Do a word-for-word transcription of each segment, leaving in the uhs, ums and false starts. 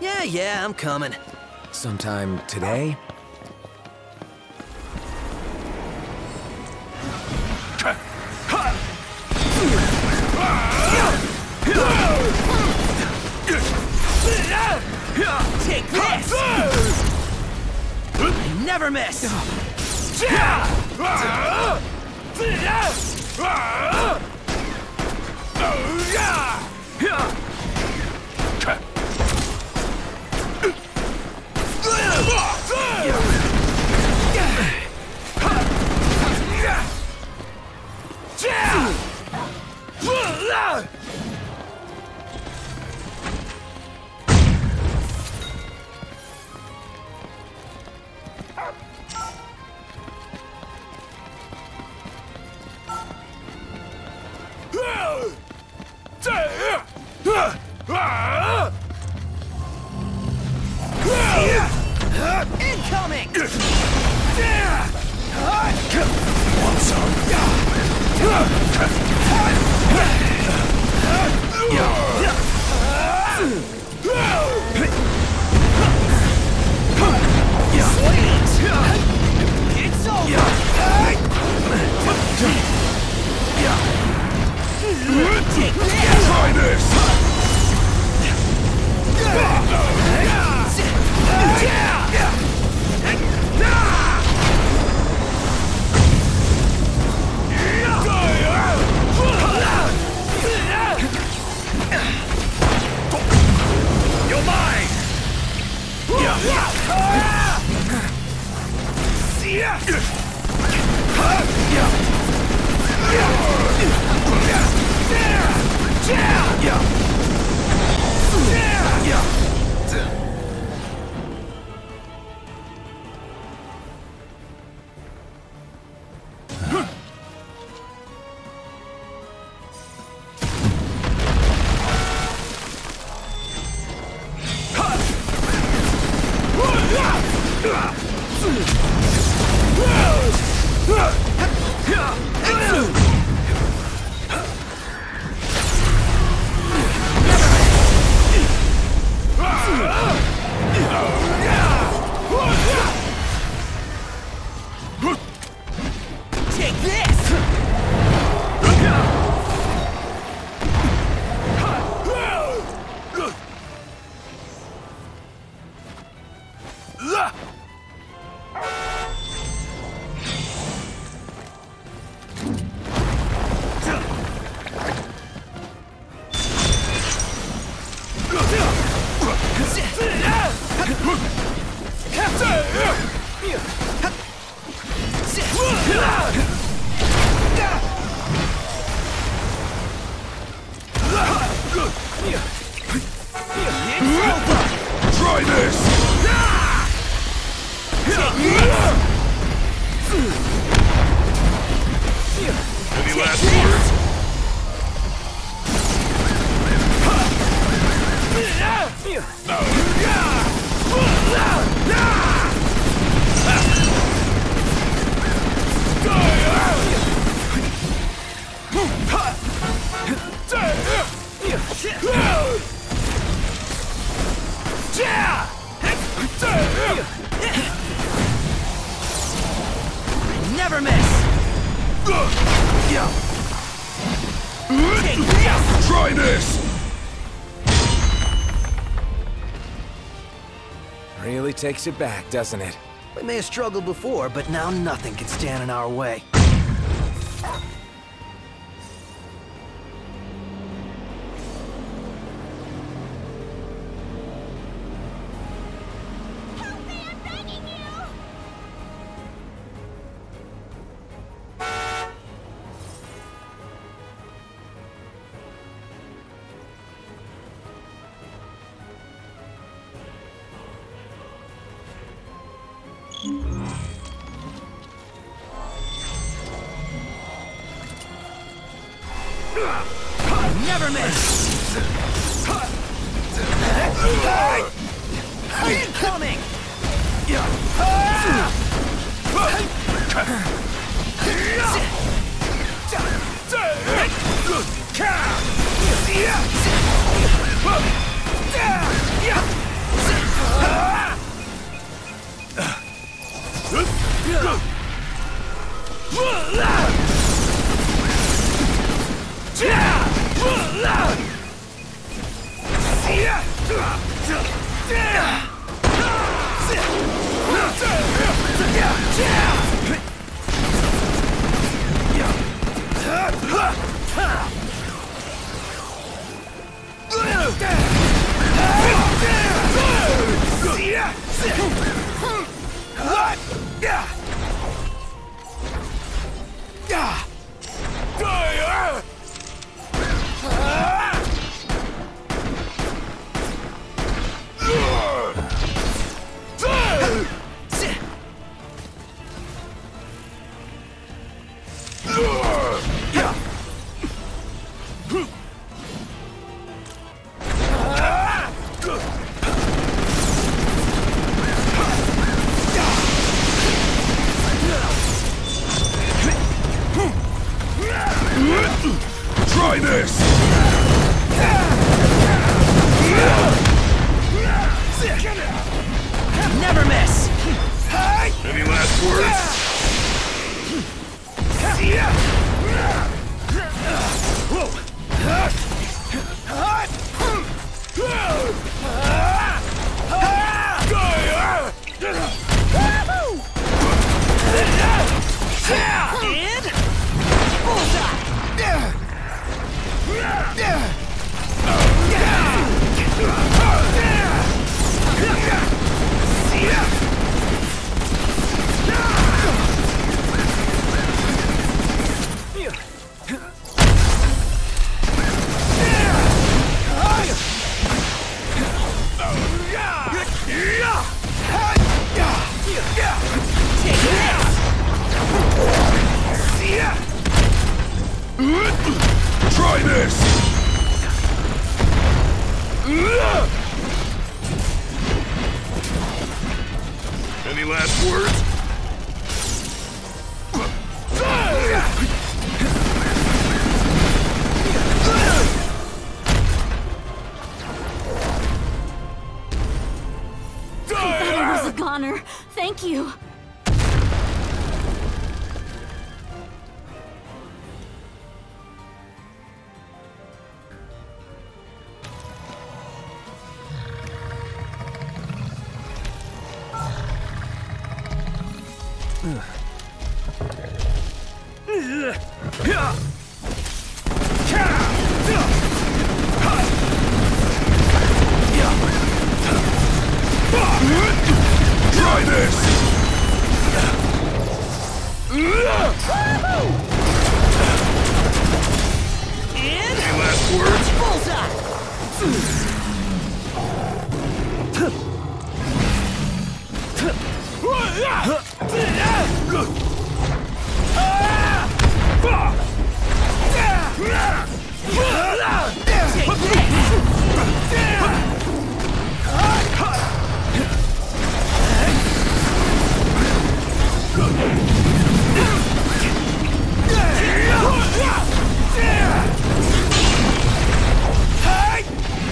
Yeah, yeah, I'm coming. Sometime today? Take this! I never miss! Takes it back, doesn't it? We may have struggled before, but now nothing can stand in our way. Help me, I'm begging Yeah!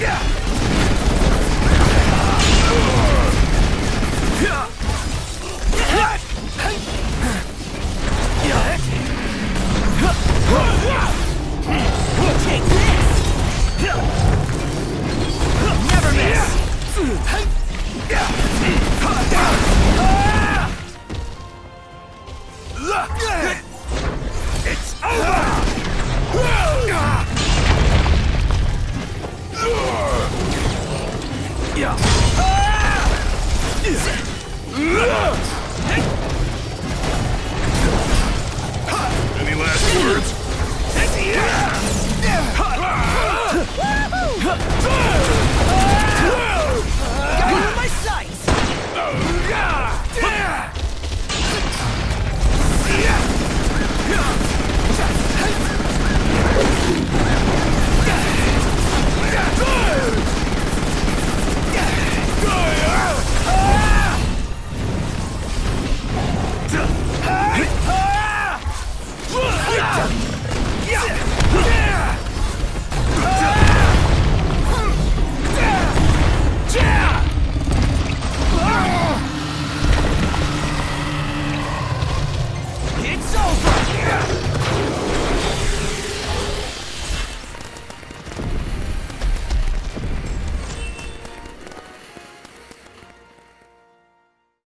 Yeah!